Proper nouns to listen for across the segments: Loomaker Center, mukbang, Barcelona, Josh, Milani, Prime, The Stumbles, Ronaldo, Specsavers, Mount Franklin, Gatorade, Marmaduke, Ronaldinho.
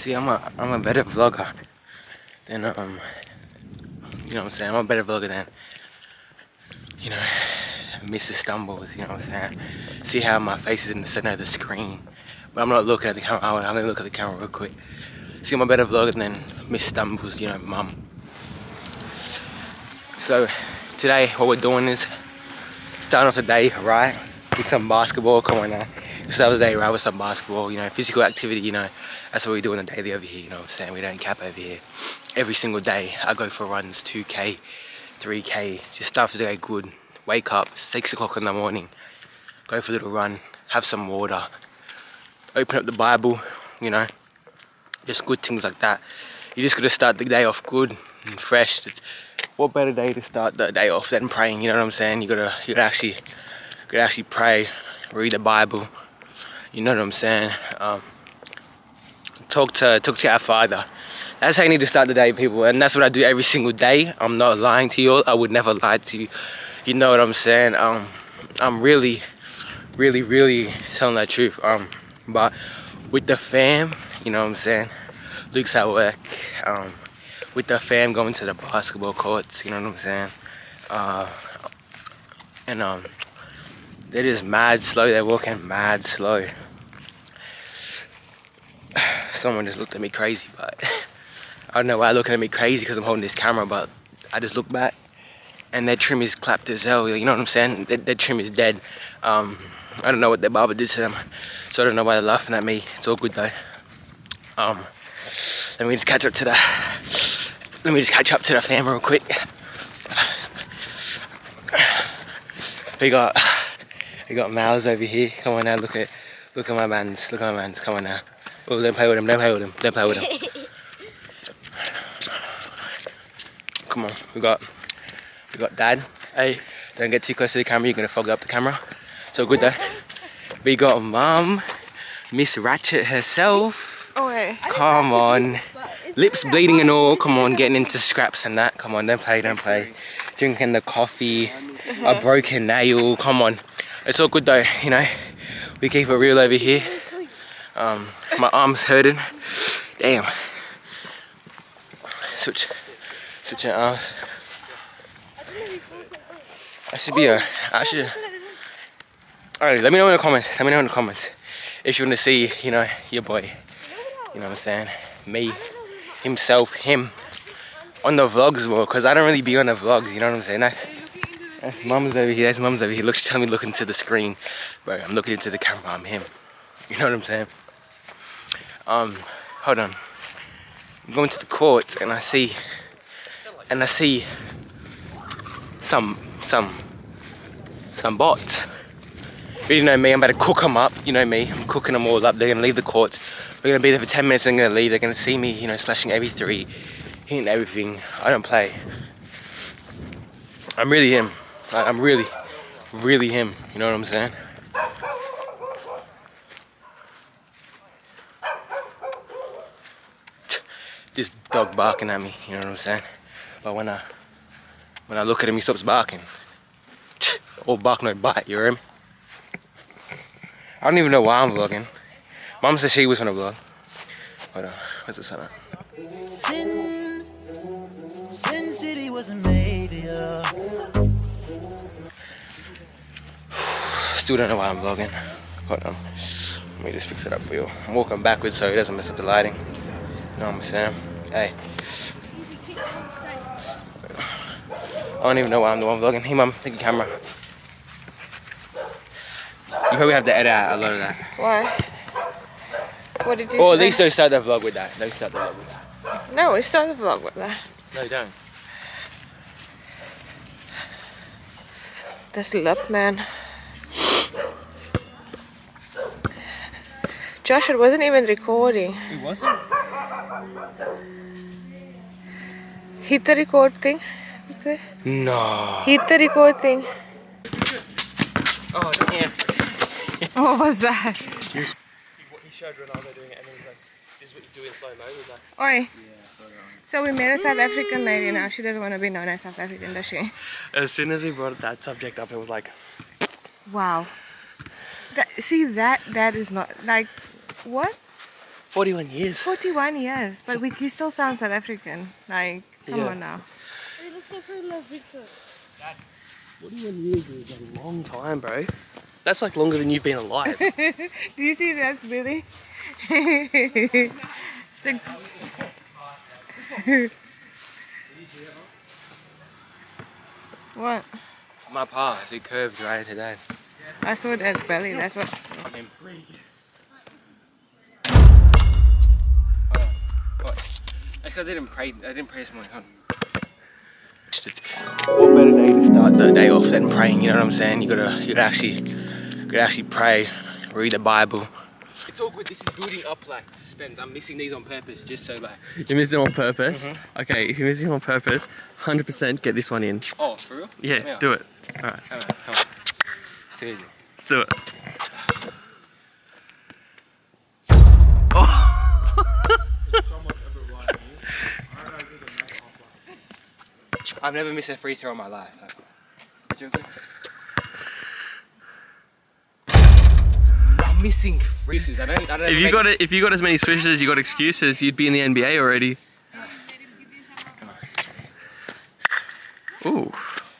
See, I'm a better vlogger than you know what I'm saying? I'm a better vlogger than, you know, Mrs. Stumbles, you know what I'm saying? See how my face is in the center of the screen. But I'm not looking at the camera. I'm gonna look at the camera real quick. See, I'm a better vlogger than Miss Stumbles, you know, mum. So today what we're doing is starting off the day right with some basketball. Come on now. Because was the day right with some basketball, you know, physical activity, you know. That's what we do on the daily over here, you know what I'm saying? We don't cap over here. Every single day I go for runs, 2K, 3K, just start off the day good. Wake up 6 o'clock in the morning, go for a little run, have some water, open up the Bible, you know, just good things like that. You just gotta start the day off good and fresh. It's, what better day to start the day off than praying? You know what I'm saying? You gotta actually pray, read the Bible. You know what I'm saying? Talk to our Father. That's how you need to start the day, people, and that's what I do every single day. I'm not lying to you all. I would never lie to you. You know what I'm saying? I'm really telling the truth. But with the fam, you know what I'm saying? Luke's at work. With the fam going to the basketball courts, you know what I'm saying? And they're just mad slow. They're walking mad slow. Someone just looked at me crazy, but I don't know why they're looking at me crazy because I'm holding this camera, but I just look back. And their trim is clapped as hell, you know what I'm saying? Their trim is dead. I don't know what their barber did to them, so I don't know why they're laughing at me. It's all good though. Let me just catch up to the fam real quick. We got Miles over here. Come on now, look at my mans. Look at my mans. Come on now. Oh, don't play with him. Don't play with him. Don't play with him. Come on, we got Dad. Hey, don't get too close to the camera. You're gonna fog up the camera. It's all good though. We got Mum, Miss Ratchet herself. Oh, hey. Come on, lips bleeding and all. Come on, getting into scraps and that. Come on, don't play. Drinking the coffee, a broken nail. Come on, it's all good though. You know, we keep it real over here. My arm's hurting. Damn. Switch your arms. Alright, let me know in the comments. Let me know in the comments if you want to see, you know, your boy. You know what I'm saying? Me, himself, him on the vlogs more, because I don't really be on the vlogs. You know what I'm saying? That's Mum's over here. That's Mum's over here. Look, she's telling me look into the screen, bro. I'm looking into the camera. I'm him. You know what I'm saying? Hold on. I'm going to the court and I see some bots. But you know me, I'm about to cook them up. You know me, I'm cooking them all up. They're gonna leave the court. We're gonna be there for 10 minutes and they're gonna leave. They're gonna see me, you know, slashing every three, hitting everything. I don't play. I'm really him. I'm really him. You know what I'm saying? This dog barking at me. You know what I'm saying? But when I look at him, he stops barking. All bark, no bite, you hear me? I don't even know why I'm vlogging. Mum said she was gonna vlog. Hold on, where's the sun at? Sin City was a maybe. Still don't know why I'm vlogging. Hold on, let me just fix it up for you. I'm walking backwards so it doesn't mess up the lighting. You know what I'm saying? Hey. I don't even know why I'm the one vlogging. Hey, Mum, take your camera. You probably have to edit out a lot of that. Why? What did you say? Or at least don't start the vlog with that. Don't start the vlog with that. No, we start the vlog with that. No, don't. That's love, man. Josh, it wasn't even recording. It wasn't? Hit the record thing. Okay. No. Hit the record thing. Oh damn! What was that? He showed Ronaldo doing it, and he was like, "This is what you do in slow mo." Was like, "Oi!" Yeah, so we made a South African lady now. She doesn't want to be known as South African, does she? As soon as we brought that subject up, it was like, "Wow!" That, see that is not like what? 41 years. 41 years, but he still sounds South African. Like, come on now. 41 years is a long time, bro. That's like longer than you've been alive. Do you see that, Billy? What? My path, it curved right today. I saw it as Billy, that's what. That's because I didn't pray this morning. It's what better day to start the day off than praying, you know what I'm saying? You gotta actually pray, read the Bible. It's all good, this is building up like suspense. I'm missing these on purpose, just so like... You're missing on purpose? Mm-hmm. Okay, if you're missing on purpose, 100% get this one in. Oh, for real? Yeah, do it. Alright. Come on. It's too easy. Let's do it. I've never missed a free throw in my life. I'm missing swishes. I don't if you got as many swishes as you got excuses, you'd be in the NBA already. Ooh.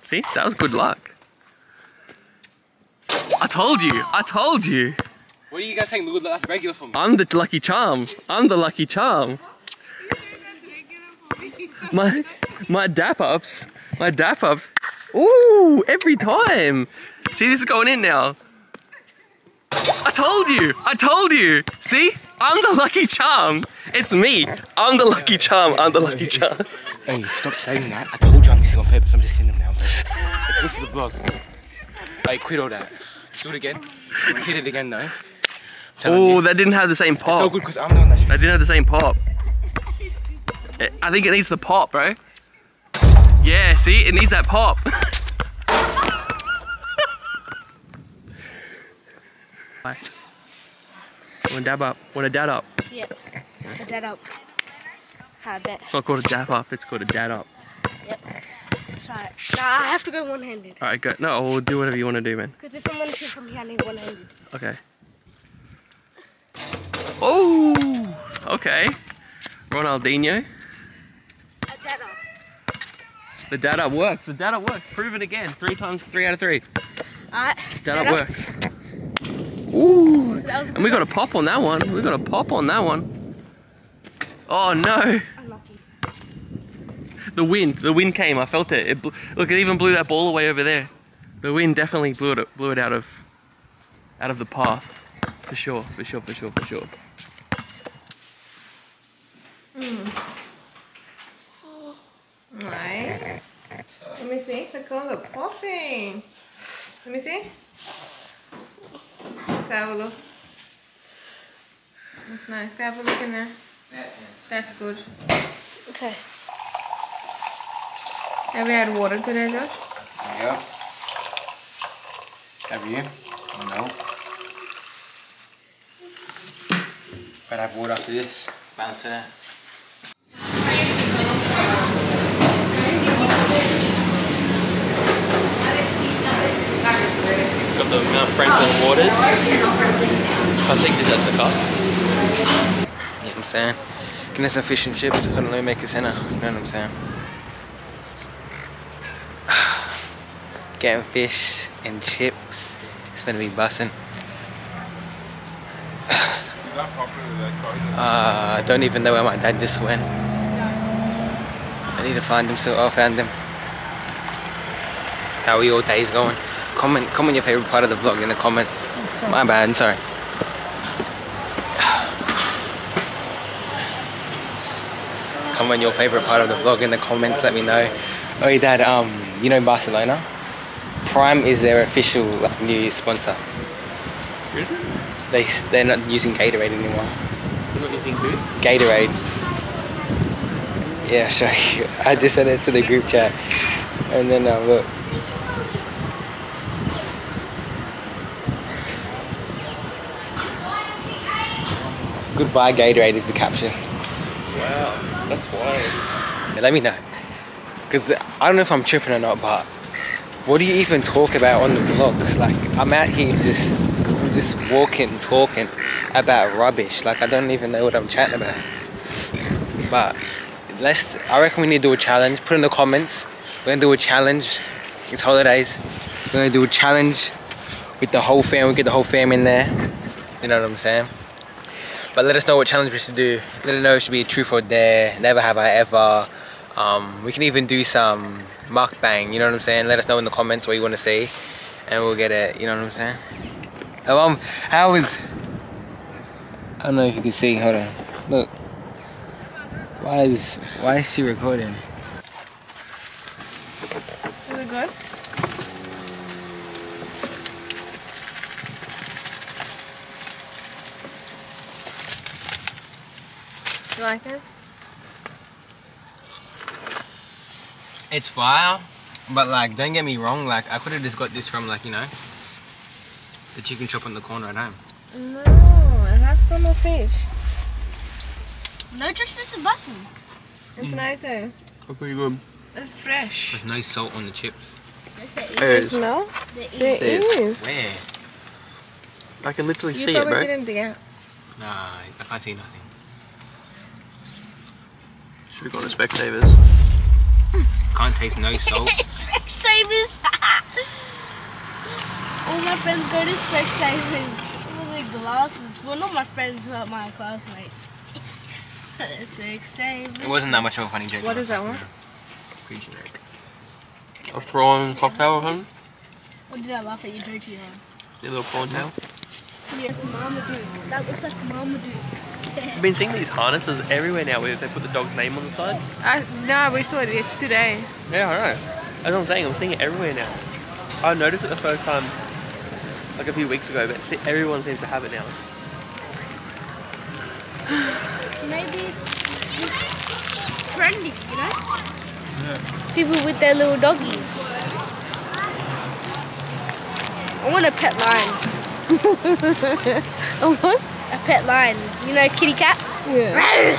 See? That was good luck. I told you. I told you. What are you guys saying? Good luck? That's regular for me. I'm the lucky charm. I'm the lucky charm. My dap-ups, ooh, every time. See, this is going in now. I told you. See, I'm the lucky charm. It's me, I'm the lucky charm, I'm the lucky charm. Hey, stop saying that. I told you I'm missing on purpose, I'm just kidding them now. It's the vlog. Hey, quit all that. Do it again. Hit it again though. Oh, that didn't have the same pop. It's all good because I'm doing that shit. That didn't have the same pop. I think it needs the pop, bro. Yeah, see? It needs that pop. Nice. Want a dad up? Yeah. A dad up. I bet. It's not called a dap up, it's called a dad up. Yep. Sorry. No, I have to go one-handed. Alright, go. No, we'll do whatever you want to do, man. Because if I'm going to shoot from here, I need one-handed. Okay. Oh! Okay. Ronaldinho. The dad up works. The dad up works. Prove it again. 3 times 3 out of 3. Alright. Dad up works. Ooh. And we got a pop on that one. We got a pop on that one. Oh no. Unlucky. The wind came. I felt it. Look, it even blew that ball away over there. The wind definitely blew it out of the path. For sure. For sure. Mm. Nice. Let me see. Look at all the popping. Let me see. Let's have a look. That's nice. Let's have a look in there. That's good. Okay. Have you had water today, Josh? Yeah. Have you? No. But I have water after this. Balance it out. Got the Mount Franklin waters. I'll take this out of the car. You know what I'm saying? Can have some fish and chips at Loomaker Center. You know what I'm saying? Getting fish and chips. It's gonna be bussin'. I don't even know where my dad just went. I need to find him, so I found him. How are your days going? Comment your favourite part of the vlog in the comments. Oh, my bad, sorry. Comment your favourite part of the vlog in the comments, let me know. Oh yeah, Dad, you know Barcelona? Prime is their official new sponsor. They're not using Gatorade anymore. They're not using food? Gatorade. Yeah, sure. I just sent it to the group chat. And then look. Goodbye Gatorade is the caption. Wow, that's wild. Let me know. Because I don't know if I'm tripping or not, but what do you even talk about on the vlogs? Like, I'm out here just I'm just walking, talking about rubbish. Like, I don't even know what I'm chatting about. But I reckon we need to do a challenge. Put in the comments. We're gonna do a challenge. It's holidays. We're gonna do a challenge with the whole fam. We get the whole fam in there. You know what I'm saying? But let us know what challenge we should do. Let us know if it should be truth or dare. Never have I ever. We can even do some mukbang. You know what I'm saying? Let us know in the comments what you want to see, and we'll get it. You know what I'm saying? I don't know if you can see. Hold on. Look. Why is she recording? Is it good? You like it? It's fire, but like, don't get me wrong, like, I could have just got this from, like, you know, the chicken shop on the corner at home. No, it has some more fish. No, just this is bussin'. It's nice, eh? It's pretty good. It's fresh. There's no salt on the chips. There is. No? There is. Where? I can literally see it, bro. You probably didn't get it. Nah, I can't see nothing. Should have gone to Specsavers. Can't taste no salt. Specsavers! All my friends go to Specsavers with glasses. Well, not my friends, but my classmates. It wasn't that much of a funny joke. What is that one? Pretty generic. A prawn cocktail of him. What did I laugh at your dirty one? The little prawn tail? Yeah, the Marmaduke. That looks like the Marmaduke. I've been seeing these harnesses everywhere now where they put the dog's name on the side. No, we saw it yesterday. Yeah, I know. That's what I'm saying, I'm seeing it everywhere now. I noticed it the first time, like a few weeks ago, but everyone seems to have it now. Maybe it's trendy, you know? Yeah. People with their little doggies. I want a pet lion. A what? A pet lion. You know, kitty cat? Yeah.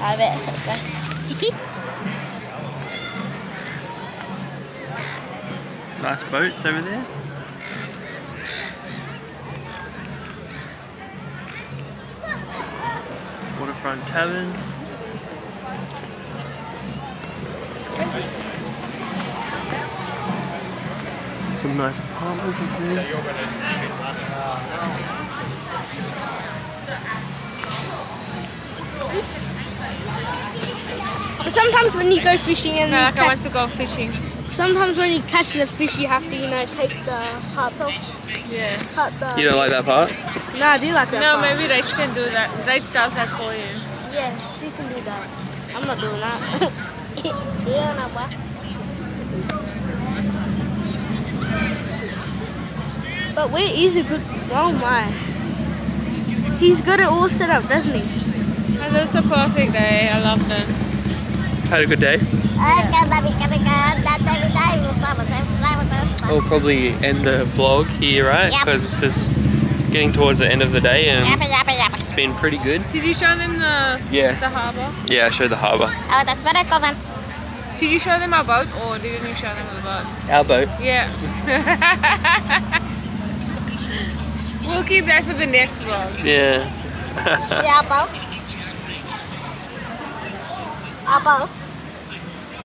I bet. Let's go. Nice boats over there. Waterfront Tavern. Some nice apartments up there. But sometimes when you go fishing and I want to go fishing. Sometimes when you catch the fish, you have to, you know, take the parts off. Yeah. You don't like that part? No, I do like that part. No, maybe Rach can do that. Rach does that for you. Yeah, she can do that. I'm not doing that. Yeah, no, what? But where is a good... Oh my. He's got it all set up, doesn't he? Oh, that was a perfect day. I loved it. Had a good day? Yeah. We'll probably end the vlog here, right? Because yep. It's just... getting towards the end of the day and it's been pretty good. Did you show them the harbour? Yeah, I showed the harbour. Oh, that's what I call them. Did you show them our boat or didn't you show them the boat? Our boat? Yeah. We'll keep that for the next vlog. Yeah. Our boat? Our boat?